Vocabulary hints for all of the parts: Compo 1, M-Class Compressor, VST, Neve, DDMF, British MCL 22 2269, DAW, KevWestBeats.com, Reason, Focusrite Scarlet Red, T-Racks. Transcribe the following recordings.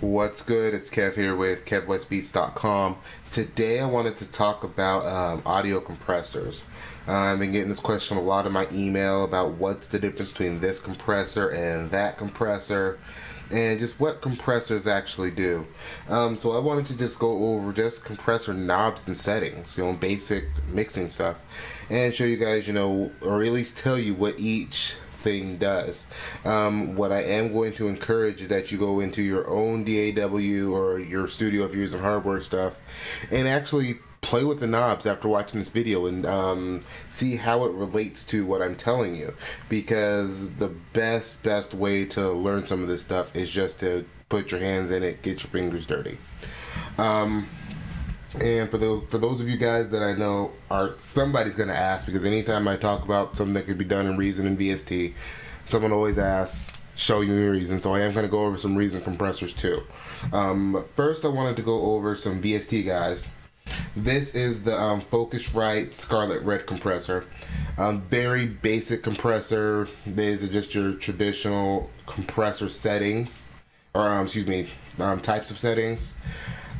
What's good? It's Kev here with KevWestBeats.com. Today I wanted to talk about audio compressors. I've been getting this question a lot in my email about what's the difference between this compressor and that compressor, and just what compressors actually do. So I wanted to just go over just compressor knobs and settings, you know, basic mixing stuff, and show you guys, you know, or at least tell you what each thing does. What I am going to encourage is that you go into your own DAW or your studio if you're using hardware stuff and actually play with the knobs after watching this video and see how it relates to what I'm telling you, because the best way to learn some of this stuff is just to put your hands in it, get your fingers dirty. And for those of you guys that I know are, somebody's gonna ask, because anytime I talk about something that could be done in Reason and VST, someone always asks, show you your Reason. So I am gonna go over some Reason compressors too. First I wanted to go over some VST guys. This is the Focusrite Scarlet Red compressor. Very basic compressor. These are just your traditional compressor settings, or excuse me, types of settings.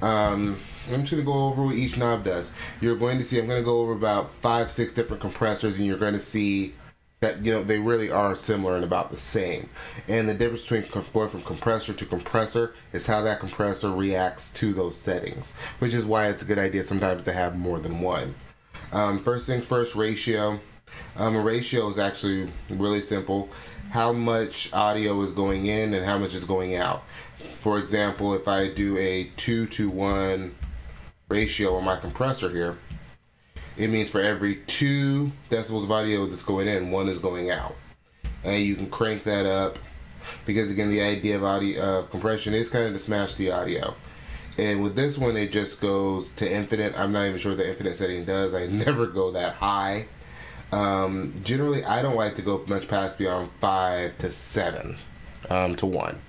I'm just going to go over what each knob does. You're going to see, I'm going to go over about 5-6 different compressors, and you're going to see that, you know, they really are similar and about the same. And the difference between going from compressor to compressor is how that compressor reacts to those settings, which is why it's a good idea sometimes to have more than one. First things first, ratio. A ratio is actually really simple. How much audio is going in and how much is going out. For example, if I do a 2-to-1 ratio on my compressor here, it means for every 2 decibels of audio that's going in, 1 is going out. And you can crank that up, because again, the idea of audio compression is kind of to smash the audio. And with this one, it just goes to infinite. I'm not even sure what the infinite setting does. I never go that high. Generally, I don't like to go much past beyond 5 to 7 to 1.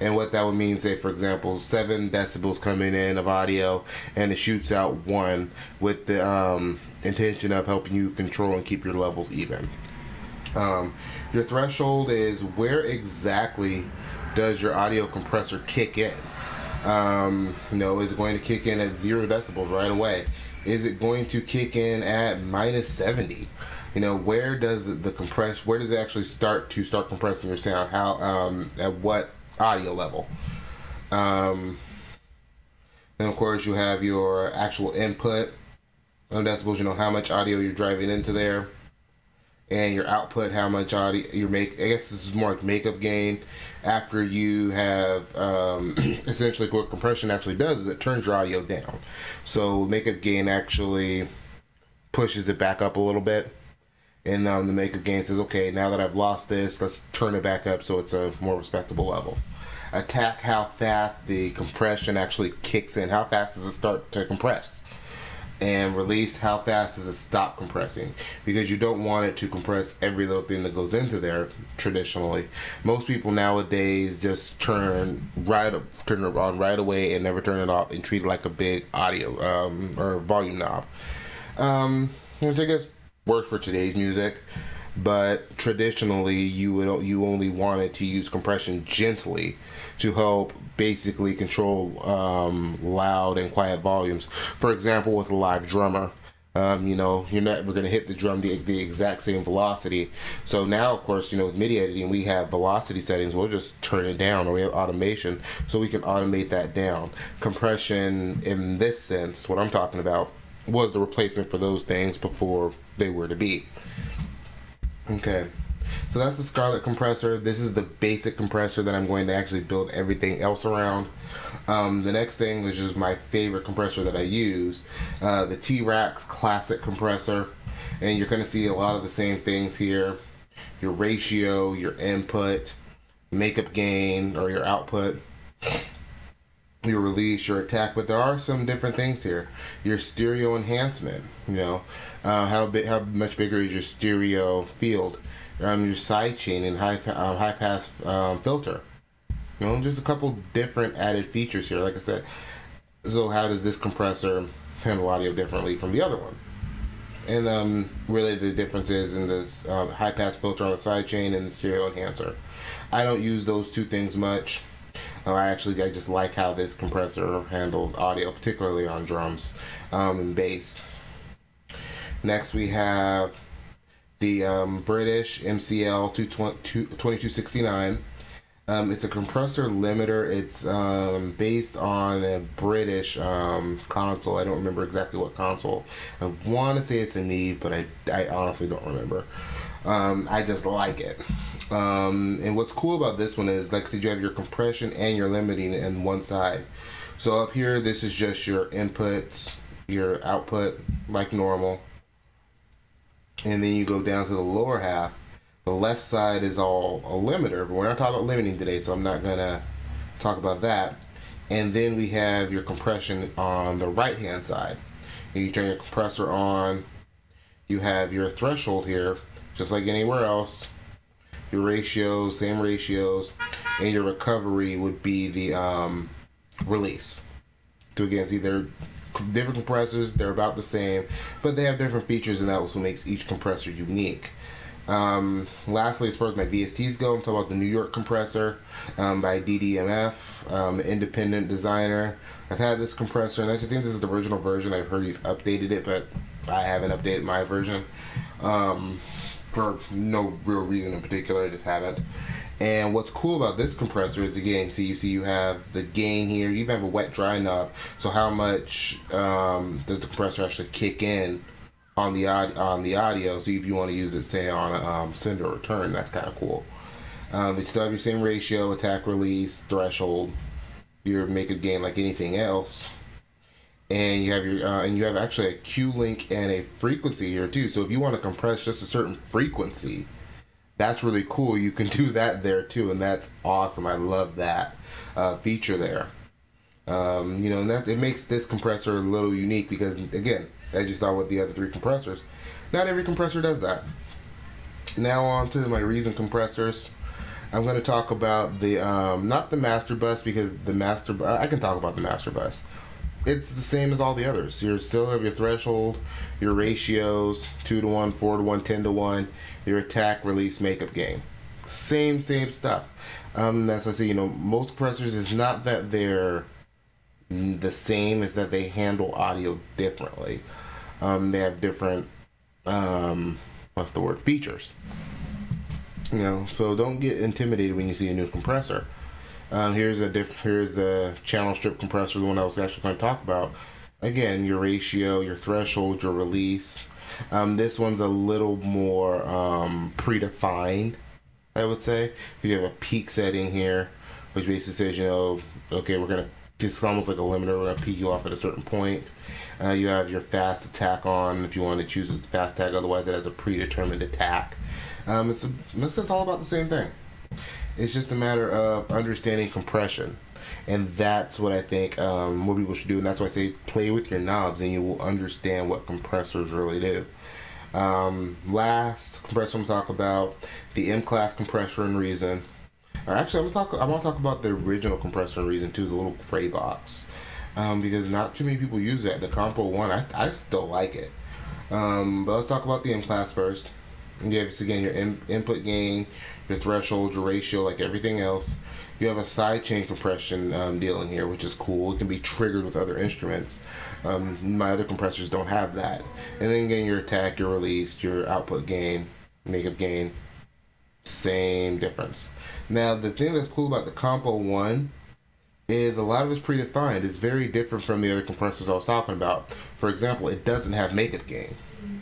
And what that would mean, say for example, 7 decibels coming in of audio, and it shoots out 1 with the intention of helping you control and keep your levels even. Your threshold is where exactly does your audio compressor kick in. You know, is it going to kick in at 0 decibels right away? Is it going to kick in at -70? You know, where does the compress? Where does it actually start compressing your sound? How? At what audio level? And of course, you have your actual input. On decibels, you know how much audio you're driving into there, and your output, how much audio you make. I guess this is more like makeup gain. After you have essentially what compression actually does is it turns your audio down. So makeup gain actually pushes it back up a little bit. And the makeup gain says, okay, now that I've lost this, let's turn it back up so it's a more respectable level. Attack, how fast the compression actually kicks in. How fast does it start to compress? And release, how fast does it stop compressing? Because you don't want it to compress every little thing that goes into there, traditionally. Most people nowadays just turn it on right away and never turn it off and treat it like a big audio or volume knob. Which I guess work for today's music, but traditionally you only wanted to use compression gently to help basically control loud and quiet volumes. For example, with a live drummer, you know, you're never going to hit the drum the exact same velocity. So now, of course, you know, with MIDI editing, we have velocity settings. We'll just turn it down, or we have automation, so we can automate that down. Compression, in this sense, what I'm talking about, was the replacement for those things before they were to be. Okay, so that's the Scarlet compressor. This is the basic compressor that I'm going to actually build everything else around. The next thing, which is my favorite compressor that I use, the T-Racks classic compressor, and you're gonna see a lot of the same things here. Your ratio, your input, makeup gain, or your output, your release, your attack, but there are some different things here. Your stereo enhancement, you know, how much bigger is your stereo field? Your sidechain and high pass filter. You know, just a couple different added features here. Like I said, so how does this compressor handle audio differently from the other one? and really the difference is in this high pass filter on the sidechain and the stereo enhancer. I don't use those two things much. I just like how this compressor handles audio, particularly on drums and bass. Next we have the British MCL 22 2269. It's a compressor limiter. It's based on a British console. I don't remember exactly what console. I want to say it's a Neve, but I honestly don't remember. I just like it. And what's cool about this one is, like I said, you have your compression and your limiting in one side. So up here, this is just your inputs, your output, like normal. And then you go down to the lower half. The left side is all a limiter, but we're not talking about limiting today, so I'm not going to talk about that. And then we have your compression on the right hand side. You turn your compressor on, you have your threshold here, just like anywhere else, your ratios, same ratios, and your recovery would be the release. So again, see, they're different compressors, they're about the same, but they have different features, and that's what makes each compressor unique. Lastly, as far as my VSTs go, I'm talking about the New York compressor by DDMF, independent designer. I've had this compressor, and I actually think this is the original version. I've heard he's updated it, but I haven't updated my version for no real reason in particular. I just haven't. And what's cool about this compressor is, again, so you see you have the gain here. You even have a wet dry knob, so how much does the compressor actually kick in on the audio. So if you want to use it, say, on a send or return, that's kind of cool. It's still have your same ratio, attack, release, threshold, your make a gain like anything else, and you have your and you have actually a Q link and a frequency here too. So if you want to compress just a certain frequency, that's really cool. You can do that there too, and that's awesome. I love that feature there. You know, and that it makes this compressor a little unique because, again, I just saw with the other three compressors, not every compressor does that. Now on to my Reason compressors. I'm going to talk about the not the master bus, because the master I can talk about the master bus. It's the same as all the others. You still have your threshold, your ratios, 2 to 1, 4 to 1, 10 to 1, your attack, release, makeup gain. Same stuff. That's what I say. You know, most compressors is not that they're the same, is that they handle audio differently. They have different what's the word, features, you know. So don't get intimidated when you see a new compressor. Here's the channel strip compressor, the one I was actually going to talk about. Again, your ratio, your threshold, your release. This one's a little more predefined, I would say. You have a peak setting here, which basically says, you know, okay, we're gonna, it's almost like a limiter, we're going to peak you off at a certain point. You have your fast attack on, if you want to choose a fast attack, otherwise it has a predetermined attack. It's all about the same thing. It's just a matter of understanding compression, and that's what I think more people should do, and that's why I say play with your knobs and you will understand what compressors really do. Last compressor I'm going to talk about, the M-Class Compressor in Reason. Actually, I want to talk about the original compressor in Reason too, the little fray box, because not too many people use that. The Compo 1, I still like it. But let's talk about the M-Class first. And you have, again, your input gain, your threshold, your ratio, like everything else. You have a sidechain compression deal in here, which is cool. It can be triggered with other instruments. My other compressors don't have that. And then again, your attack, your release, your output gain, makeup gain, same difference. Now, the thing that's cool about the Compo 1 is a lot of it's predefined. It's very different from the other compressors I was talking about. For example, it doesn't have makeup gain.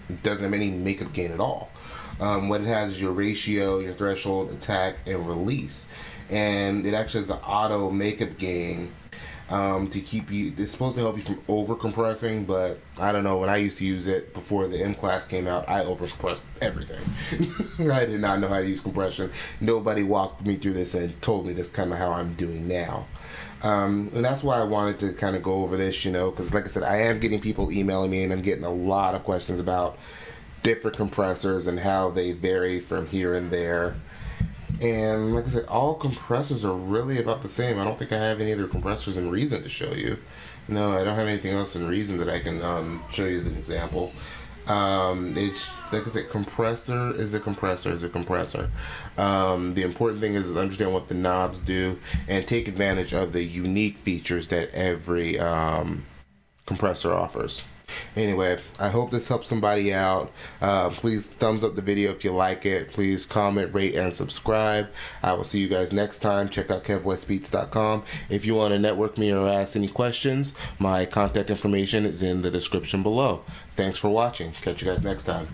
It doesn't have any makeup gain at all. What it has is your ratio, your threshold, attack, and release. And it actually has the auto makeup gain to keep you, it's supposed to help you from over compressing, but I don't know, when I used to use it before the M-Class came out, I over compressed everything. I did not know how to use compression. Nobody walked me through this and told me this kind of how I'm doing now. And that's why I wanted to kind of go over this, you know, because like I said, I am getting people emailing me and I'm getting a lot of questions about different compressors and how they vary from here and there. And like I said, all compressors are really about the same. I don't think I have any other compressors in Reason to show you. No, I don't have anything else in Reason that I can show you as an example. It's like I said, compressor is a compressor is a compressor. The important thing is understand what the knobs do and take advantage of the unique features that every compressor offers. Anyway, I hope this helps somebody out. Please thumbs up the video if you like it. Please comment, rate, and subscribe. I will see you guys next time. Check out KevWestBeats.com. If you want to network me or ask any questions, my contact information is in the description below. Thanks for watching. Catch you guys next time.